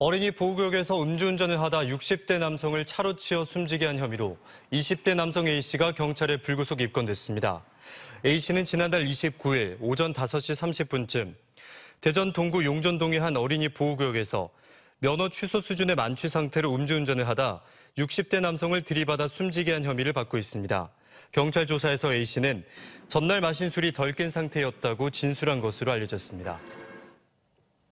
어린이 보호구역에서 음주운전을 하다 60대 남성을 차로 치어 숨지게 한 혐의로 20대 남성 A씨가 경찰에 불구속 입건됐습니다. A씨는 지난달 29일 오전 5시 30분쯤 대전 동구 용전동의 한 어린이 보호구역에서 면허 취소 수준의 만취 상태로 음주운전을 하다 60대 남성을 들이받아 숨지게 한 혐의를 받고 있습니다. 경찰 조사에서 A씨는 전날 마신 술이 덜 깬 상태였다고 진술한 것으로 알려졌습니다.